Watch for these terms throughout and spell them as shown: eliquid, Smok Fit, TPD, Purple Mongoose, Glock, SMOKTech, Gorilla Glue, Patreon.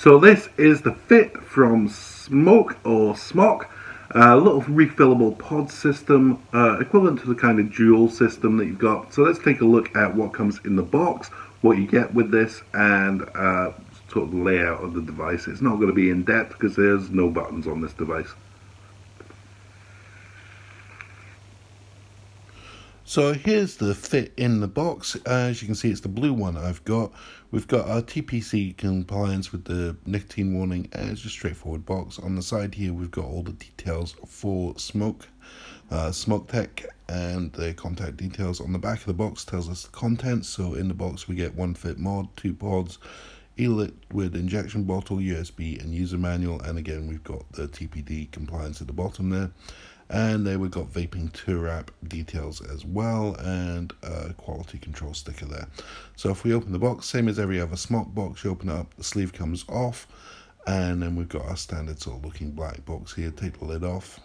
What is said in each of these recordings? So this is the Fit from SMOKTech, a little refillable pod system, equivalent to the kind of dual system that you've got. So let's take a look at what comes in the box, what you get with this, and sort of the layout of the device. It's not going to be in depth because there's no buttons on this device. So here's the Fit in the box. As you can see, it's the blue one I've got. We've got our TPC compliance with the nicotine warning, and it's just a straightforward box. On the side here, we've got all the details for SMOKTech, and the contact details. On the back of the box tells us the contents. So in the box, we get one fit mod, 2 pods, e-liquid injection bottle, USB, and user manual. And again, we've got the TPD compliance at the bottom there. And there we've got vaping tour wrap details as well, and a quality control sticker there. So if we open the box, same as every other SMOKTech box, you open it up, the sleeve comes off, and then we've got our standard sort of looking black box here. Take the lid off,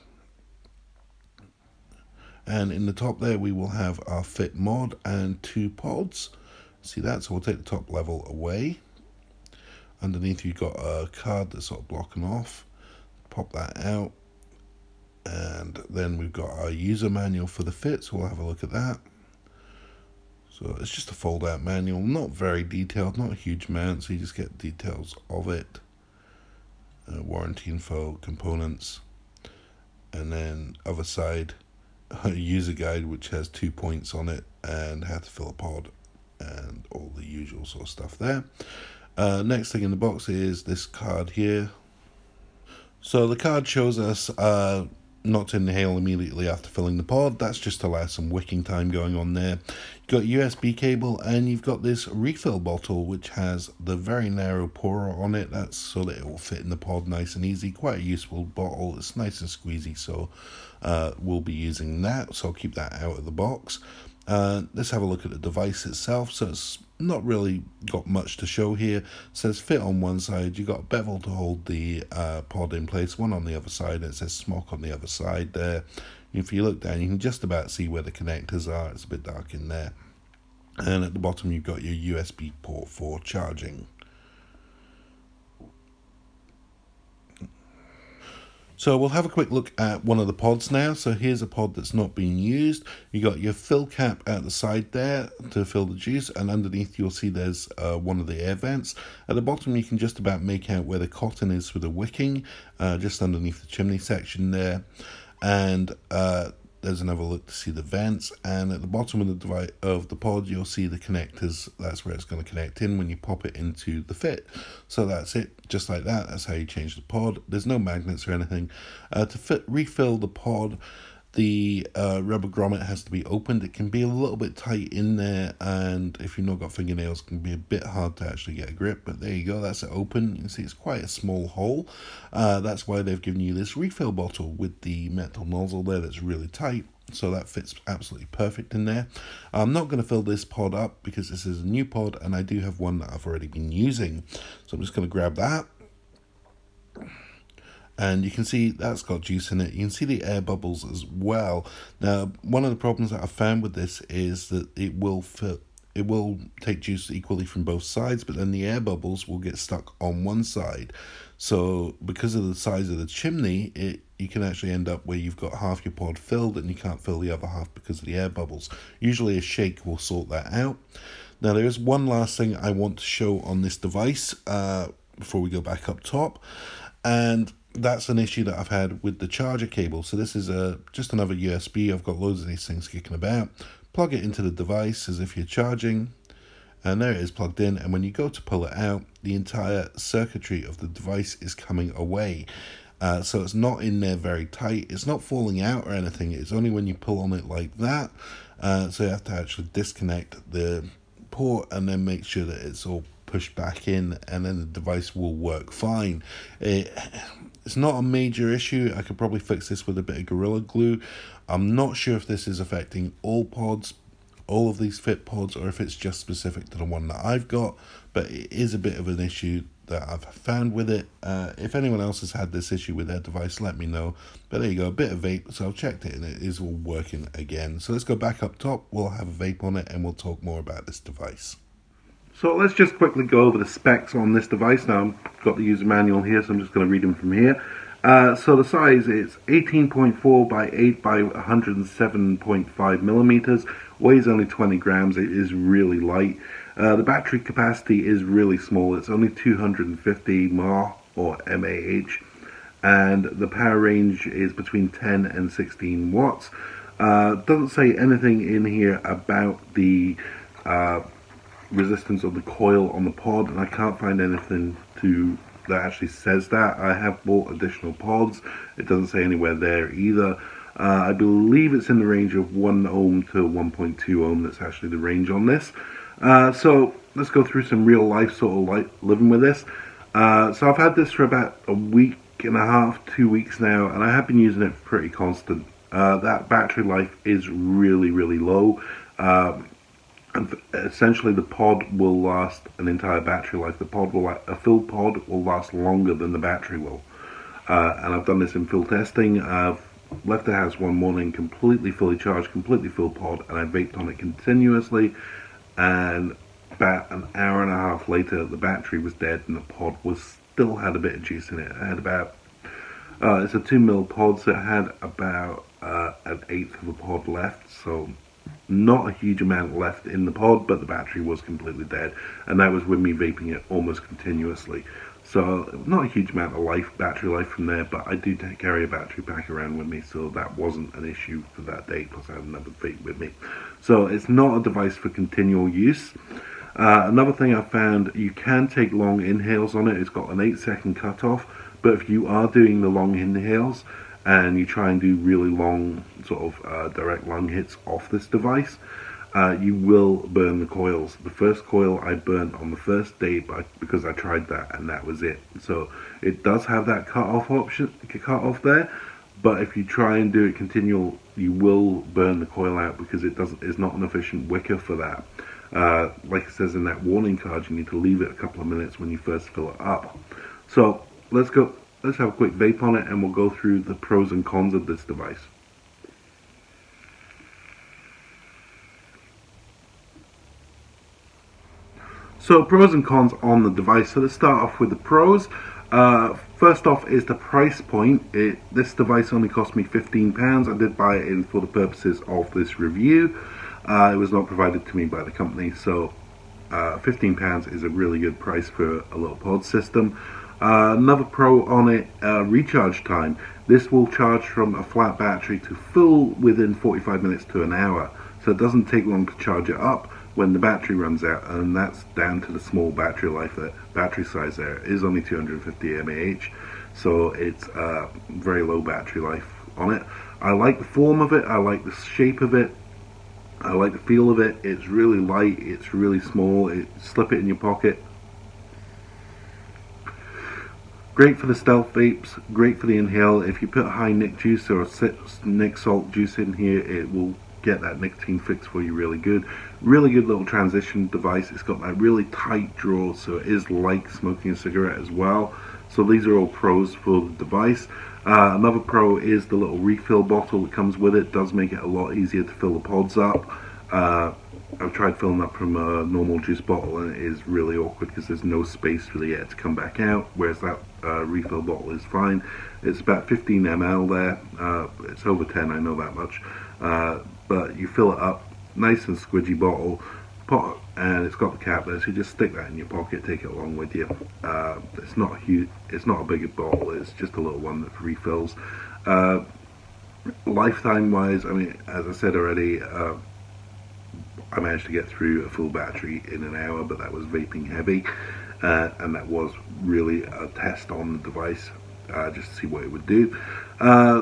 and in the top there we will have our fit mod and 2 pods. See that? So we'll take the top level away. Underneath you've got a card that's sort of blocking off. Pop that out. And then we've got our user manual for the fit, so we'll have a look at that. So it's just a fold out manual, not very detailed, not a huge amount, so you just get details of it, warranty info, components, and then other side, a user guide which has 2 points on it, and how to fill a pod, and all the usual sort of stuff there. Next thing in the box is this card here. So the card shows us not to inhale immediately after filling the pod. That's just to allow some wicking time going on there. You've got USB cable, and you've got this refill bottle which has the very narrow pour on it. That's so that it will fit in the pod nice and easy. Quite a useful bottle. It's nice and squeezy, so we'll be using that. So I'll keep that out of the box. Let's have a look at the device itself. So it's not really got much to show here. It says fit on one side. You've got a bevel to hold the pod in place, one on the other side, and it says SMOKTech on the other side there. If you look down, you can just about see where the connectors are. It's a bit dark in there. And at the bottom, you've got your USB port for charging. So we'll have a quick look at one of the pods now. So here's a pod that's not being used. You got your fill cap at the side there to fill the juice, and underneath you'll see there's one of the air vents. At the bottom you can just about make out where the cotton is for the wicking, just underneath the chimney section there. And there's another look to see the vents, and at the bottom of the device of the pod you'll see the connectors. That's where it's going to connect in when you pop it into the fit. So that's it, just like that. That's how you change the pod. There's no magnets or anything. To refill the pod, the rubber grommet has to be opened. It can be a little bit tight in there, and if you've not got fingernails it can be a bit hard to actually get a grip, but there you go, that's it open. You can see it's quite a small hole. That's why they've given you this refill bottle with the metal nozzle there that's really tight. So that fits absolutely perfect in there. I'm not going to fill this pod up because this is a new pod, and I do have one that I've already been using. So I'm just going to grab that. And you can see that's got juice in it. You can see the air bubbles as well. Now, one of the problems that I've found with this is that it will take juice equally from both sides, but then the air bubbles will get stuck on one side. So because of the size of the chimney, you can actually end up where you've got half your pod filled and you can't fill the other half because of the air bubbles. Usually a shake will sort that out. Now, there is one last thing I want to show on this device before we go back up top. And that's an issue that I've had with the charger cable. So this is just another USB. I've got loads of these things kicking about. Plug it into the device as if you're charging, and there it is plugged in, and when you go to pull it out, the entire circuitry of the device is coming away. So it's not in there very tight. It's not falling out or anything. It's only when you pull on it like that. So you have to actually disconnect the port and then make sure that it's all pushed back in, and then the device will work fine. It's not a major issue. I could probably fix this with a bit of Gorilla Glue. I'm not sure if this is affecting all pods, all of these fit pods, or if it's just specific to the one that I've got, but it is a bit of an issue that I've found with it. If anyone else has had this issue with their device, let me know. But there you go, a bit of vape. So I've checked it and it is all working again. So let's go back up top. We'll have a vape on it and we'll talk more about this device. So let's just quickly go over the specs on this device. Now I've got the user manual here, so I'm just going to read them from here. So the size is 18.4 by 8 by 107.5 millimeters. Weighs only 20 grams. It is really light. The battery capacity is really small. It's only 250 mAh or mAh, and the power range is between 10 and 16 watts. Doesn't say anything in here about the resistance of the coil on the pod, and I can't find anything that actually says that. I have bought additional pods. It doesn't say anywhere there either. I believe it's in the range of 1 ohm to 1.2 ohm. That's actually the range on this. So let's go through some real life sort of living with this. So I've had this for about a week and a half, 2 weeks now, and I have been using it pretty constant. That battery life is really, really low. Essentially, the pod will last an entire battery life. A filled pod will last longer than the battery will. And I've done this in field testing. I've left the house one morning completely fully charged, completely filled pod, and I vaped on it continuously. And about an hour and a half later, the battery was dead, and the pod still had a bit of juice in it. It had about it's a 2 ml pod, so it had about an eighth of a pod left. So not a huge amount left in the pod, but the battery was completely dead, and that was with me vaping it almost continuously. So not a huge amount of battery life from there, but I do carry a battery pack around with me, so that wasn't an issue for that day, plus I had another vape with me. So it's not a device for continual use. Another thing I found, you can take long inhales on it. It's got an 8-second cutoff, but if you are doing the long inhales, and you try and do really long sort of direct lung hits off this device, you will burn the coils. The first coil I burnt on the first day because I tried that, and that was it. So it does have that cut-off option, cut-off there, but if you try and do it continual, you will burn the coil out because it doesn't. It's not an efficient wicker for that. Like it says in that warning card, you need to leave it a couple of minutes when you first fill it up. So let's go. Let's have a quick vape on it, and we'll go through the pros and cons of this device. So pros and cons on the device. So let's start off with the pros. First off is the price point. This device only cost me £15. I did buy it in for the purposes of this review. It was not provided to me by the company, so £15 is a really good price for a little pod system. Another pro on it, recharge time. This will charge from a flat battery to full within 45 minutes to an hour. So it doesn't take long to charge it up when the battery runs out, and that's down to the small battery life. That battery size there is only 250 mAh, so it's a very low battery life on it. I like the form of it. I like the shape of it. I like the feel of it. It's really light. It's really small. Slip it in your pocket. Great for the stealth vapes, great for the inhale. If you put high nic juice or nic salt juice in here, it will get that nicotine fix for you really good. Really good little transition device. It's got that really tight draw, so it is like smoking a cigarette as well. So these are all pros for the device. Another pro is the little refill bottle that comes with it. Does make it a lot easier to fill the pods up. I've tried filling up from a normal juice bottle, and it is really awkward because there's no space for the air to come back out, whereas that refill bottle is fine. It's about 15 ml there. It's over 10, I know that much. But you fill it up, nice and squidgy bottle, and it's got the cap there, so you just stick that in your pocket, take it along with you. It's not huge. It's not a bigger bottle. It's just a little one that refills. Lifetime wise, I mean, as I said already, I managed to get through a full battery in an hour, but that was vaping heavy, and that was really a test on the device, just to see what it would do.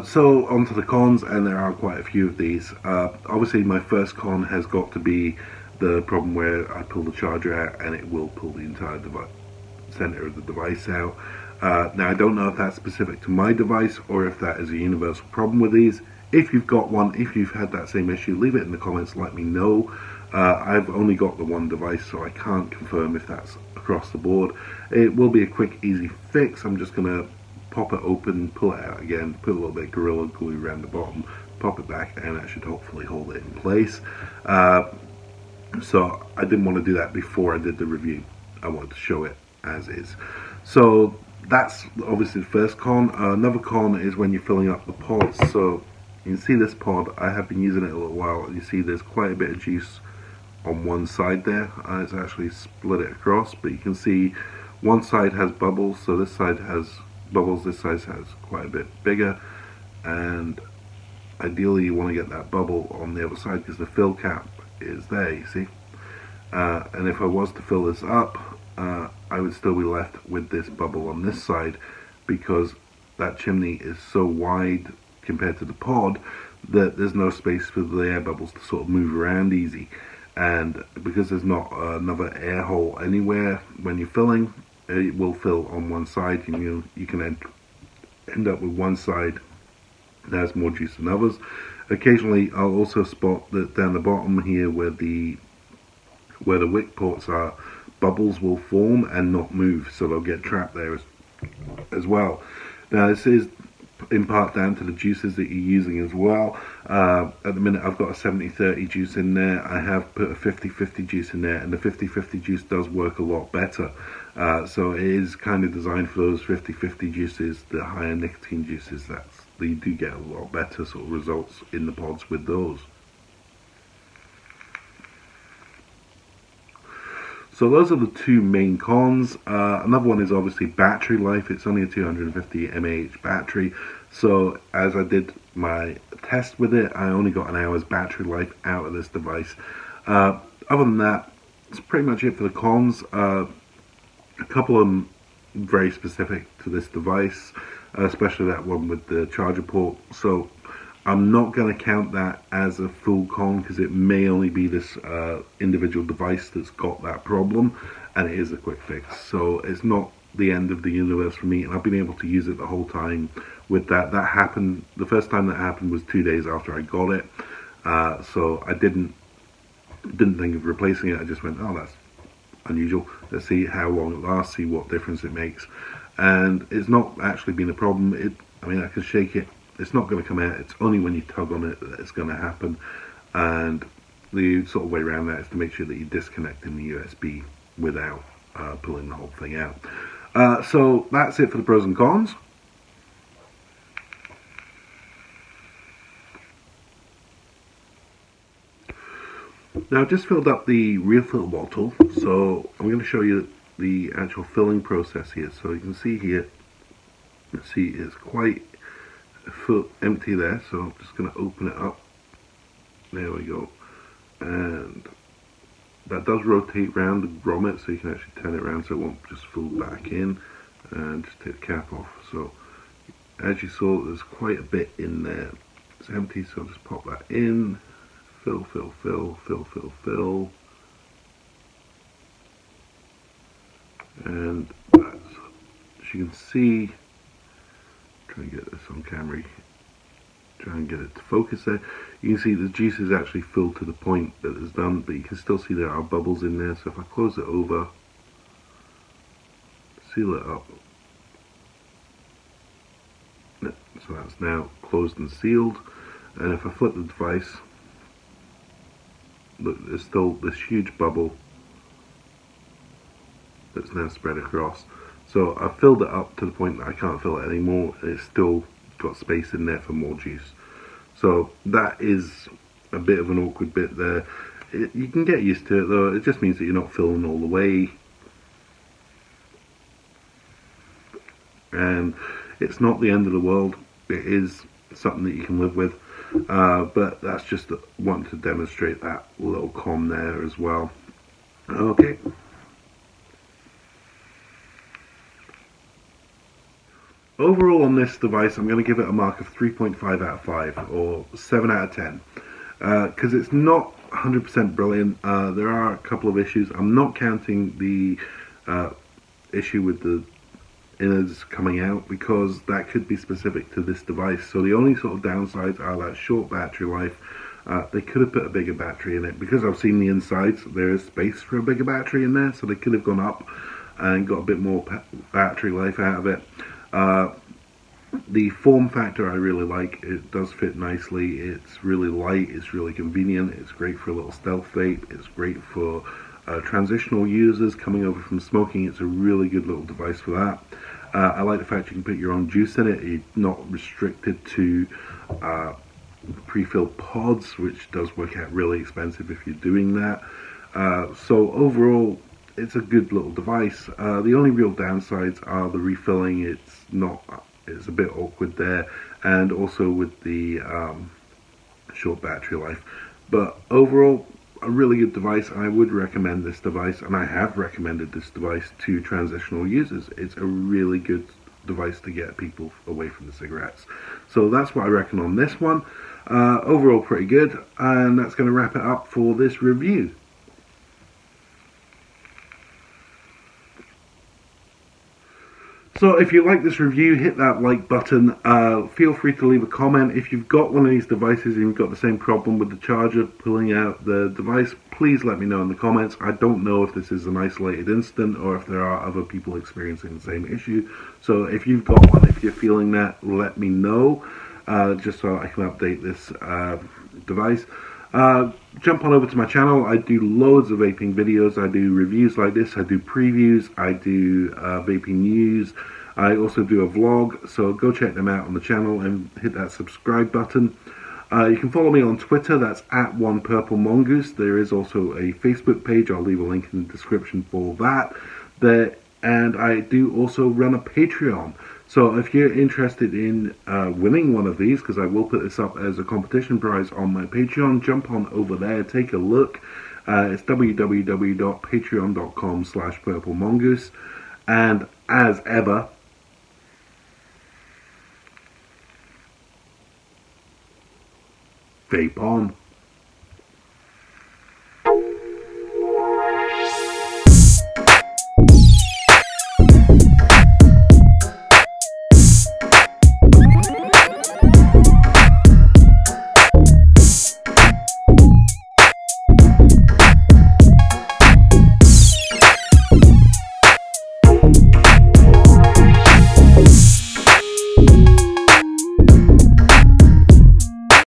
So onto the cons, and there are quite a few of these. Obviously my first con has got to be the problem where I pull the charger out and it will pull the entire center of the device out. Now I don't know if that's specific to my device or if that is a universal problem with these. If you've got one, if you've had that same issue, leave it in the comments, let me know. I've only got the one device, so I can't confirm if that's across the board. It will be a quick, easy fix. I'm just going to pop it open, pull it out again, put a little bit of Gorilla Glue around the bottom, pop it back, and that should hopefully hold it in place. So I didn't want to do that before I did the review. I wanted to show it as is. So that's obviously the first con. Another con is when you're filling up the pods. So you can see this pod, I have been using it a little while, and you see there's quite a bit of juice on one side there. It's actually split it across, but you can see one side has bubbles, so this side has bubbles, this side has quite a bit bigger, and ideally you want to get that bubble on the other side because the fill cap is there, you see. And if I was to fill this up, I would still be left with this bubble on this side, because that chimney is so wide compared to the pod that there's no space for the air bubbles to sort of move around easy. And because there's not another air hole anywhere when you're filling, it will fill on one side, and you can end up with one side that has more juice than others. Occasionally I'll also spot that down the bottom here where the wick ports are, bubbles will form and not move, so they'll get trapped there as well. Now this is in part down to the juices that you're using as well. At the minute I've got a 70-30 juice in there. I have put a 50-50 juice in there, and the 50-50 juice does work a lot better. So it is kind of designed for those 50-50 juices, the higher nicotine juices. You do get a lot better sort of results in the pods with those. So those are the two main cons. Another one is obviously battery life. It's only a 250 mAh battery. So as I did my test with it, I only got an hour's battery life out of this device. Other than that, it's pretty much it for the cons. A couple of them very specific to this device, especially that one with the charger port. So I'm not going to count that as a full con, because it may only be this individual device that's got that problem, and it is a quick fix. So it's not the end of the universe for me, and I've been able to use it the whole time with that. That happened, the first time that happened was 2 days after I got it. So I didn't think of replacing it. I just went, oh, that's unusual. Let's see how long it lasts, see what difference it makes. And it's not actually been a problem. I mean, I can shake it. It's not going to come out. It's only when you tug on it that it's going to happen. And the sort of way around that is to make sure that you're disconnecting the USB without pulling the whole thing out. So that's it for the pros and cons. Now I've just filled up the refill bottle, so I'm going to show you the actual filling process here. So you can see here, it's quite full, empty there, so I'm just going to open it up. There we go. And that does rotate round the grommet, so you can actually turn it around so it won't just fall back in. And just take the cap off. So as you saw, there's quite a bit in there. It's empty, so I'll just pop that in. Fill, fill, fill, fill, fill, fill. And that's, as you can see, try and get this on camera, try and get it to focus there. You can see the juice is actually filled to the point that it's done, but you can still see there are bubbles in there. So if I close it over, seal it up. So that's now closed and sealed. And if I flip the device, look, there's still this huge bubble that's now spread across. So I've filled it up to the point that I can't fill it anymore. It's still got space in there for more juice. So that is a bit of an awkward bit there. You can get used to it though. It just means that you're not filling all the way. And it's not the end of the world. It is something that you can live with. But that's just want to demonstrate that little con there as well. Okay. Overall on this device, I'm going to give it a mark of 3.5 out of 5, or 7 out of 10. Because it's not 100% brilliant. There are a couple of issues. I'm not counting the issue with the innards coming out, because that could be specific to this device. So the only sort of downsides are that short battery life. They could have put a bigger battery in it, because I've seen the insides, there is space for a bigger battery in there, so they could have gone up and got a bit more battery life out of it. The foam factor I really like. It does fit nicely. It's really light. It's really convenient. It's great for a little stealth vape. It's great for transitional users coming over from smoking. It's a really good little device for that. I like the fact you can put your own juice in it. You're not restricted to pre-filled pods, which does work out really expensive if you're doing that. So overall, it's a good little device. The only real downsides are the refilling. It's a bit awkward there, and also with the short battery life. But overall, a really good device. I would recommend this device, and I have recommended this device to transitional users. It's a really good device to get people away from the cigarettes. So that's what I reckon on this one. Overall, pretty good, and that's going to wrap it up for this review. So if you like this review, hit that like button. Feel free to leave a comment. If you've got one of these devices and you've got the same problem with the charger pulling out the device, please let me know in the comments. I don't know if this is an isolated incident or if there are other people experiencing the same issue. So if you've got one, if you're feeling that, let me know, just so I can update this device. Jump on over to my channel. I do loads of vaping videos. I do reviews like this, I do previews, I do vaping news, I also do a vlog, so go check them out on the channel and hit that subscribe button. You can follow me on Twitter, that's at @1PurpleMongoose. There is also a Facebook page, I'll leave a link in the description for that. And I do also run a Patreon. So if you're interested in winning one of these, because I will put this up as a competition prize on my Patreon, jump on over there, take a look. It's www.patreon.com/purplemongoose. And as ever, vape on.